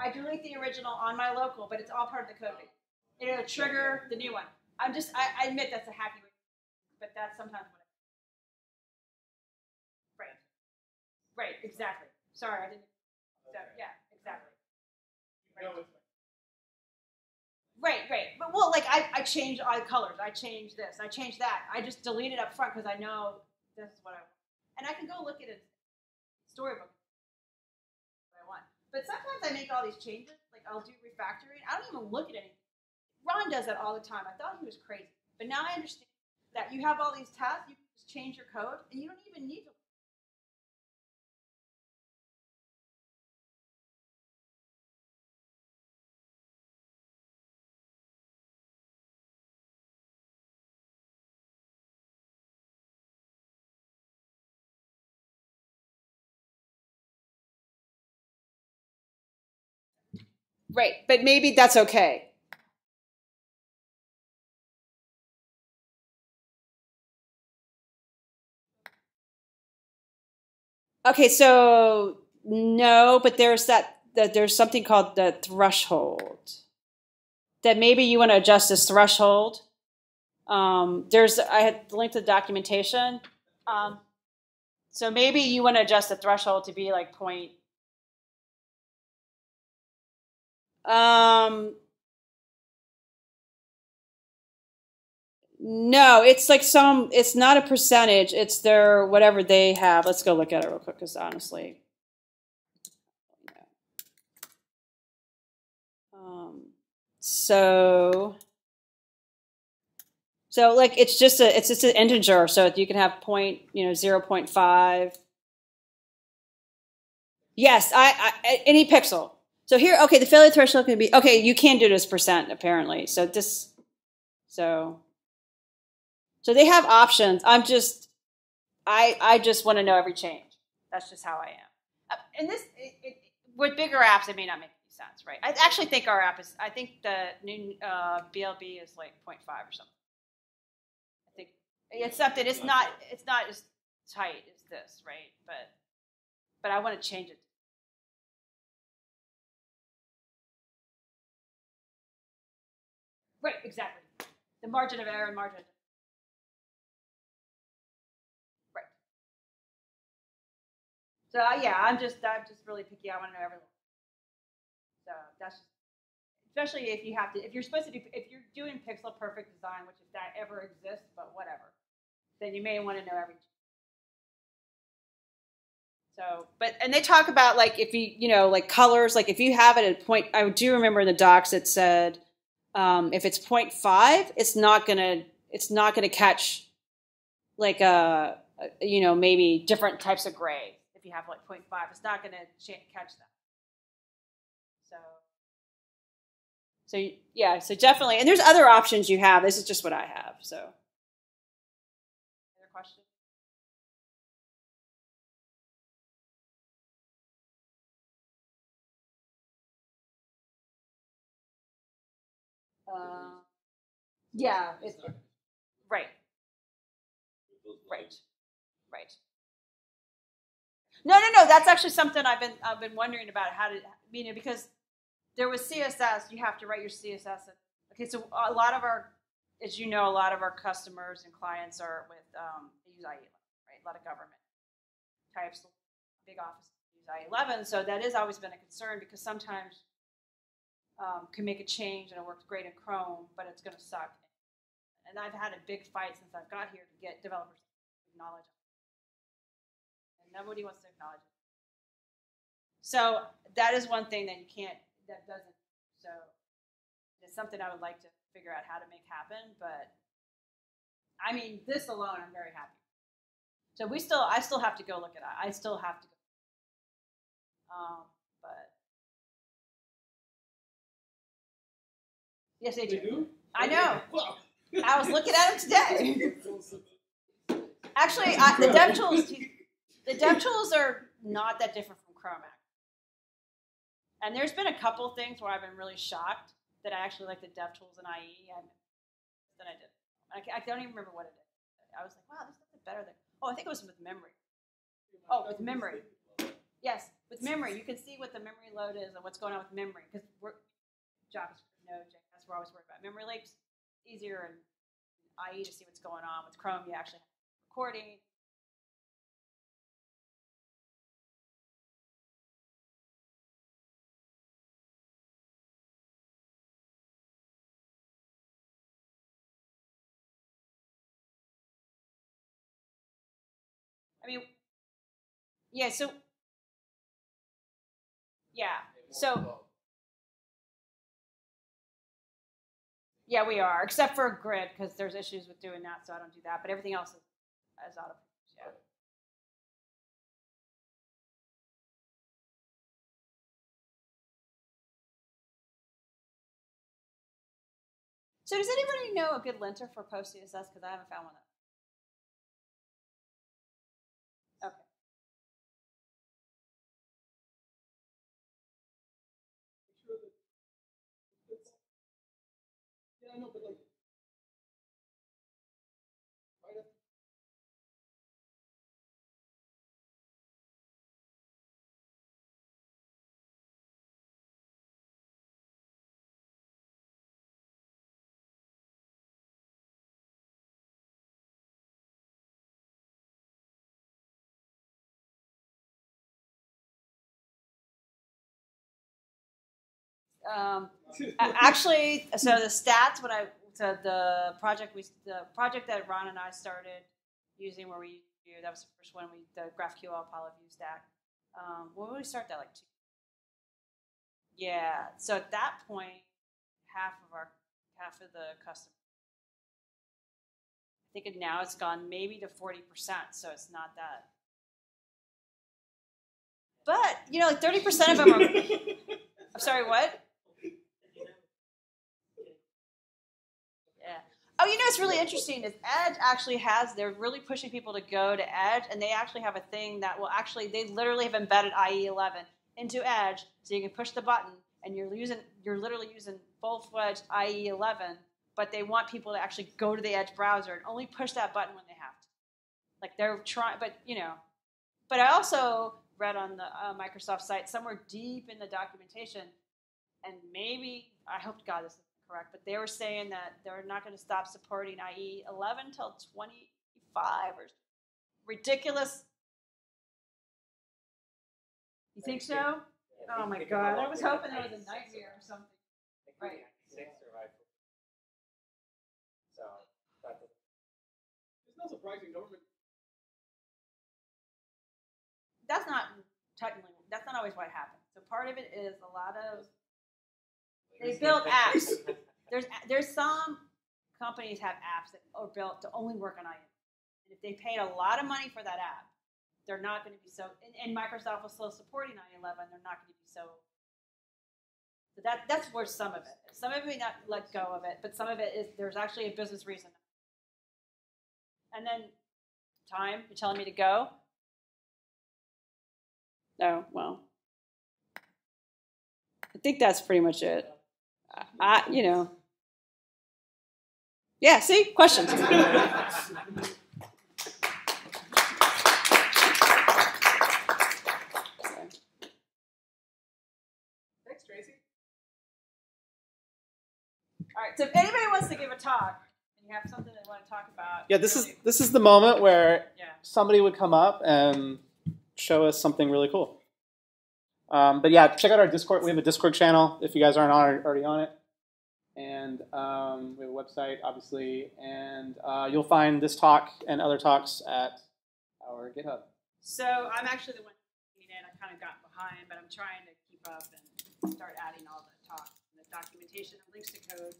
I delete the original on my local, but it's all part of the coding. It'll trigger the new one. I'm just, I admit that's a hacky way, but that's sometimes what I do. Right. Right. Exactly. Sorry, I didn't. So, yeah. Exactly. Right. Right, right. But, well, like, I change all the colors. I change this. I change that. I just delete it up front because I know this is what I want. And I can go look at a Storybook what I want. But sometimes I make all these changes. Like, I'll do refactoring. I don't even look at anything. Ron does that all the time. I thought he was crazy. But now I understand that you have all these tabs. You can just change your code, and you don't even need to. Right, but maybe that's okay. Okay, so no, but there's that there's something called the threshold that maybe you want to adjust this threshold. I had linked to the documentation. So maybe you want to adjust the threshold to be like point. No, it's like some, it's not a percentage, it's their, whatever they have. Let's go look at it real quick, because honestly. So like, it's just a, it's just an integer. So you can have point, you know, 0.5. Yes, I any pixel. So here, okay, the failure threshold can be, okay, you can do this percent, apparently. So this, so they have options. I'm just, I just want to know every change. That's just how I am. And this, with bigger apps, it may not make any sense, right? I actually think our app is, I think the new BLB is like 0.5 or something. I think, except that it's not as tight as this, right? But I want to change it. Right, exactly. The margin of error and margin. Right. So yeah, I'm just really picky. I want to know every little. So that's just, especially if you have to, if you're doing pixel perfect design, which if that ever exists, but whatever, then you may want to know every. So, but, and they talk about like, if you, you know, like colors, like if you have it at point, I do remember in the docs, it said, if it's 0.5, it's not going to catch like, you know, maybe different types of gray. If you have like 0.5, it's not going to catch that. So yeah, so definitely, and there's other options you have. This is just what I have, so. Other questions? Yeah, it's right. Right. No. That's actually something I've been wondering about how to, you know, because there was CSS. You have to write your CSS. Okay, so a lot of our, as you know, a lot of our customers and clients are with they use IE11, right? A lot of government types, big offices use IE11. So that has always been a concern because sometimes can make a change and it works great in Chrome, but it's going to suck. And I've had a big fight since I've got here to get developers to acknowledge it, and nobody wants to acknowledge it. So that is one thing that you can't. That doesn't, so it's something I would like to figure out how to make happen, but I mean, this alone, I'm very happy. So I still have to go look at it. I still have to go. But yes, they do. I know. Well. I was looking at it today. Actually, the dev tools are not that different from Chrome. And there's been a couple things where I've been really shocked that I actually like the DevTools and IE, and then I did. I don't even remember what it is. I was like, wow, this is better than. Oh, I think it was with memory. Oh, with memory. Yes, with memory. You can see what the memory load is and what's going on with memory because we're JavaScript, Node.js. We're always worried about memory leaks. Easier in IE to see what's going on with Chrome. You actually have recording. I mean, yeah, so, yeah, so, yeah, we are, except for grid, because there's issues with doing that, so I don't do that, but everything else is out of, yeah. So does anybody know a good linter for PostCSS? Because I haven't found one. I know, but like, right up. Actually, so the stats. The project that Ron and I started using, where we that was the first one. The GraphQL Apollo Vue stack. When did we start that? Like 2. Yeah. So at that point, half of the customers. I think now it's gone maybe to 40%. So it's not that. But you know, like 30% of them are. I'm sorry. What? Oh, you know, it's really interesting is Edge actually has, they're really pushing people to go to Edge, and they actually have a thing that will actually, they literally have embedded IE11 into Edge, so you can push the button, and you're literally using full-fledged IE11, but they want people to actually go to the Edge browser and only push that button when they have to. Like, they're trying, but, you know. But I also read on the Microsoft site, somewhere deep in the documentation, and maybe, I hope to God this is correct, but they were saying that they're not going to stop supporting IE11 till 25 or ridiculous. You think so? Yeah, oh my God! I was hoping there was a nightmare or something. Right. So it's not surprising government. That's not technically. That's not always what happens. So part of it is a lot of they build apps. There's some companies have apps that are built to only work on IE, and if they paid a lot of money for that app, they're not going to be so. And Microsoft was still supporting IE11. They're not going to be so. So that's where some of it is. Some of it may not let go of it, but some of it is there's actually a business reason. And then time, you're telling me to go? No, well. I think that's pretty much it. You know. Yeah, see? Questions. All right, so if anybody wants to give a talk and you have something they want to talk about. Yeah, this is the moment where somebody would come up and show us something really cool. But yeah, check out our Discord. We have a Discord channel if you guys aren't already on it. And we have a website, obviously. And you'll find this talk and other talks at our GitHub. So I'm actually the one doing it. I kind of got behind, but I'm trying to keep up and start adding all the talks. Documentation and links to code.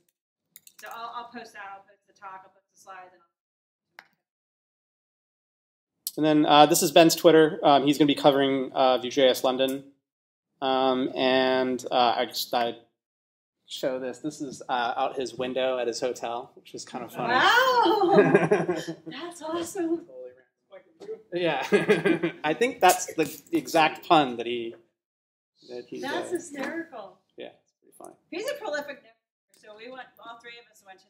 So I'll post that. I'll post the talk. I'll post the slides. And then this is Ben's Twitter. He's going to be covering Vue.js London. And I show this. This is out his window at his hotel, which is kind of funny. Wow! That's awesome. Yeah. I think that's the exact pun that he that's did. Hysterical. Yeah. Fine. He's a prolific networker, so we went. All three of us went to,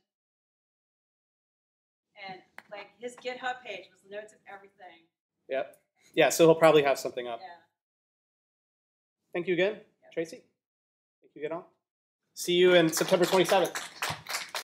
and like his GitHub page was notes of everything. Yep. Yeah. So he'll probably have something up. Yeah. Thank you again, Tracy. Thank you again all. See you in September 27th.